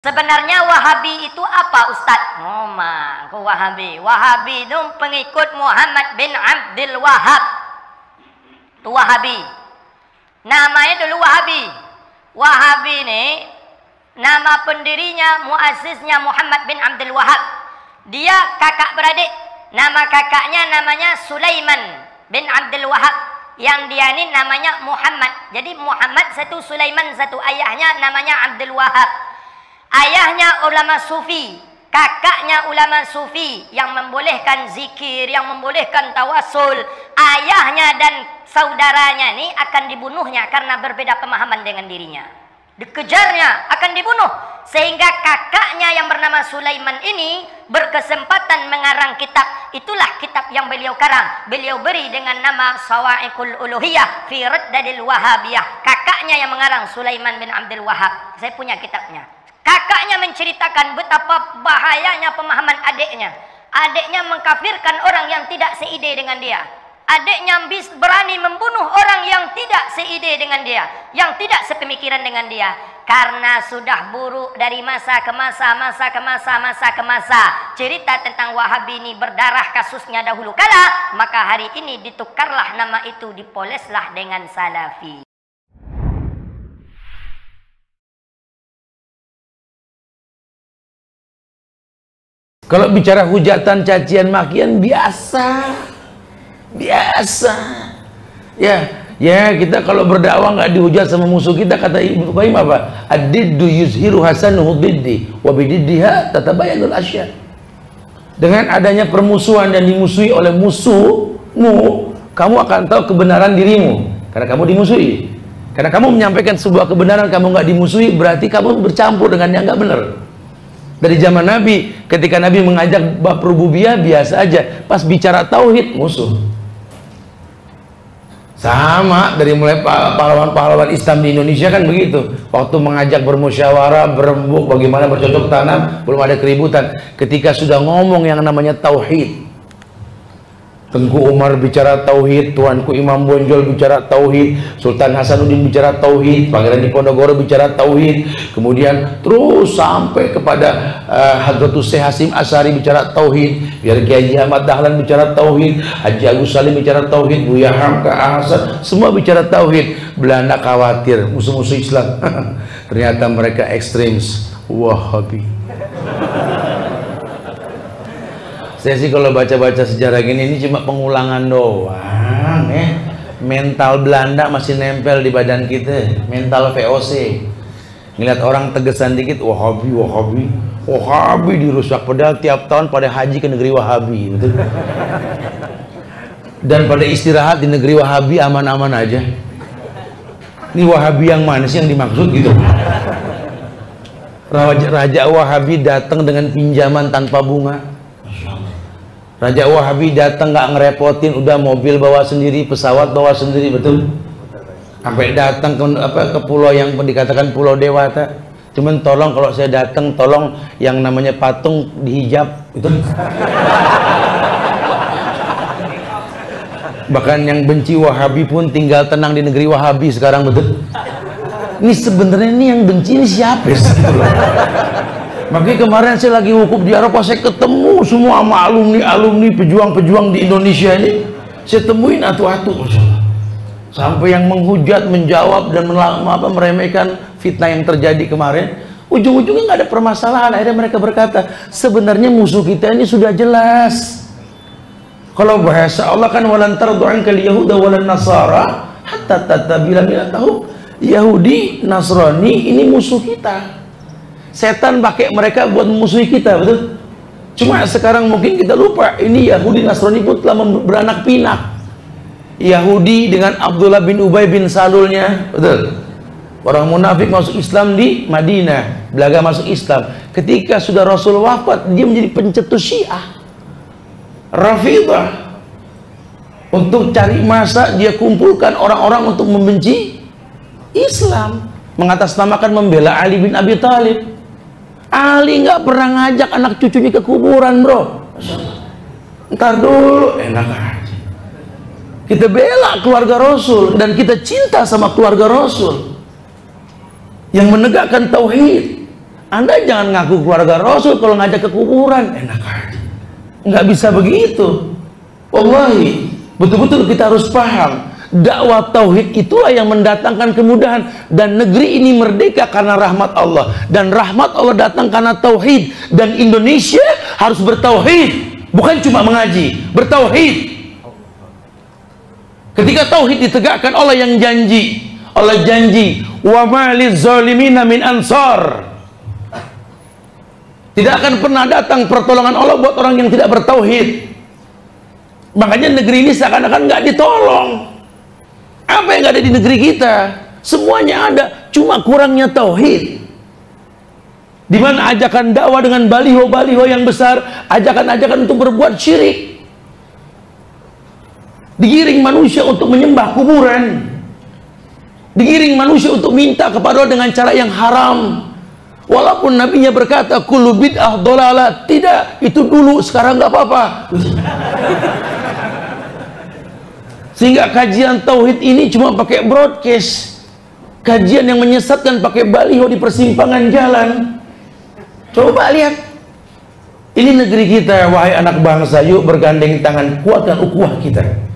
Sebenarnya Wahabi itu apa, Ustadz? Aku Wahabi. Wahabi itu pengikut Muhammad bin Abdul Wahab. Itu Wahabi. Namanya dulu Wahabi. Wahabi ini nama pendirinya, muasisnya Muhammad bin Abdul Wahab. Dia kakak beradik. Nama kakaknya namanya Sulaiman bin Abdul Wahab. Yang dia ini namanya Muhammad. Jadi Muhammad satu, Sulaiman satu. Ayahnya namanya Abdul Wahab. Ayahnya ulama sufi, kakaknya ulama sufi yang membolehkan zikir, yang membolehkan tawasul. Ayahnya dan saudaranya ini akan dibunuhnya karena berbeda pemahaman dengan dirinya. Dikejarnya, akan dibunuh. Sehingga kakaknya yang bernama Sulaiman ini berkesempatan mengarang kitab. Itulah kitab yang beliau karang. Beliau beri dengan nama Sawa'ikul Uluhiyah fi Raddadil Wahhabiyah. Kakaknya yang mengarang, Sulaiman bin Abdul Wahab. Saya punya kitabnya. Kakaknya menceritakan betapa bahayanya pemahaman adiknya. Adiknya mengkafirkan orang yang tidak seide dengan dia. Adiknya berani membunuh orang yang tidak seide dengan dia, yang tidak sepemikiran dengan dia. Karena sudah buruk dari masa ke masa, masa ke masa, masa ke masa. Cerita tentang Wahabi ini berdarah kasusnya dahulu kala. Maka hari ini ditukarlah nama itu, dipoleslah dengan Salafi. Kalau bicara hujatan, cacian, makian biasa, biasa. Ya kita kalau berdakwah nggak dihujat sama musuh kita, kata Ibnu Qayyim apa? Ad-diddu yuzhiru hasanuhu biddi wa biddiha tatabayanul asya. Dengan adanya permusuhan dan dimusuhi oleh musuhmu, kamu akan tahu kebenaran dirimu karena kamu dimusuhi. Karena kamu menyampaikan sebuah kebenaran, kamu nggak dimusuhi, berarti kamu bercampur dengan yang nggak benar. Dari zaman Nabi, ketika Nabi mengajak bab rububiyah biasa aja, pas bicara tauhid musuh. Sama dari mulai pahlawan-pahlawan Islam di Indonesia kan begitu. Waktu mengajak bermusyawarah, berembuk, bagaimana bercocok tanam, belum ada keributan. Ketika sudah ngomong yang namanya tauhid, Tengku Umar bicara tauhid, Tuanku Imam Bonjol bicara tauhid, Sultan Hasanuddin bicara tauhid, Pangeran Diponegoro bicara tauhid, kemudian terus sampai kepada Hadratussyeikh Hasyim Asy'ari bicara tauhid, biar Kyai Ahmad Dahlan bicara tauhid, Haji Agus Salim bicara tauhid, Buya Hamka Ahsan, semua bicara tauhid. Belanda khawatir musuh-musuh Islam. Ternyata mereka ekstremis Wahabi. Saya sih kalau baca-baca sejarah gini, ini cuma pengulangan doang. Mental Belanda masih nempel di badan kita. Mental VOC. Ngeliat orang tegesan dikit, Wahabi, Wahabi. Wahabi dirusak. Padahal tiap tahun pada haji ke negeri Wahabi. Betul? Dan pada istirahat di negeri Wahabi aman-aman aja. Ini Wahabi yang mana sih yang dimaksud gitu? Raja Wahabi datang dengan pinjaman tanpa bunga. Raja Wahabi datang nggak ngerepotin, udah mobil bawa sendiri, pesawat bawa sendiri, betul? Sampai datang ke pulau yang dikatakan Pulau Dewata. Cuman tolong kalau saya datang, tolong yang namanya patung dihijab, betul? Bahkan yang benci Wahabi pun tinggal tenang di negeri Wahabi sekarang, betul? Ini sebenarnya ini yang benci ini siapa sih? Makanya kemarin saya lagi wukuf di Arafah, saya ketemu semua sama alumni-alumni pejuang-pejuang di Indonesia ini. Saya temuin atu-atu. Sampai yang menghujat, menjawab, dan meremehkan fitnah yang terjadi kemarin. Ujung-ujungnya nggak ada permasalahan. Akhirnya mereka berkata, sebenarnya musuh kita ini sudah jelas. Kalau bahasa Allah kan, walan tardu'ankal yahuda walan nasara hatta tatabila minatahum. Yahudi, Nasrani, ini musuh kita. Setan pakai mereka buat memusuhi kita, betul? Cuma sekarang mungkin kita lupa, ini Yahudi Nasrani pun telah beranak pinak. Yahudi dengan Abdullah bin Ubay bin Salulnya, betul? Orang munafik masuk Islam di Madinah, belaga masuk Islam. Ketika sudah Rasul wafat, dia menjadi pencetus Syiah, Rafidah. Untuk cari masa, dia kumpulkan orang-orang untuk membenci Islam, mengatasnamakan membela Ali bin Abi Talib. Ali nggak pernah ngajak anak cucunya ke kuburan, bro. Ntar dulu, enak aja. Kita bela keluarga Rasul dan kita cinta sama keluarga Rasul yang menegakkan tauhid. Anda jangan ngaku keluarga Rasul kalau ngajak ke kuburan, enak aja. Nggak bisa begitu. Wallahi, betul-betul kita harus paham. Dakwah tauhid itulah yang mendatangkan kemudahan, dan negeri ini merdeka karena rahmat Allah, dan rahmat Allah datang karena tauhid, dan Indonesia harus bertauhid, bukan cuma mengaji, bertauhid. Ketika tauhid ditegakkan, Allah yang janji, Allah janji, wa ma lizzalimina min ansar. Tidak akan pernah datang pertolongan Allah buat orang yang tidak bertauhid. Makanya negeri ini seakan-akan nggak ditolong. Apa yang ada di negeri kita? Semuanya ada, cuma kurangnya tauhid. Di mana ajakan dakwah dengan baliho-baliho yang besar, ajakan-ajakan untuk berbuat syirik. Digiring manusia untuk menyembah kuburan. Digiring manusia untuk minta kepada Allah dengan cara yang haram. Walaupun nabinya berkata kullu bid'ah dhalalah, tidak, itu dulu, sekarang nggak apa-apa. Sehingga kajian tauhid ini cuma pakai broadcast, kajian yang menyesatkan pakai baliho di persimpangan jalan. Coba lihat, ini negeri kita, wahai anak bangsa, yuk bergandeng tangan, kuatkan ukhuwah kita.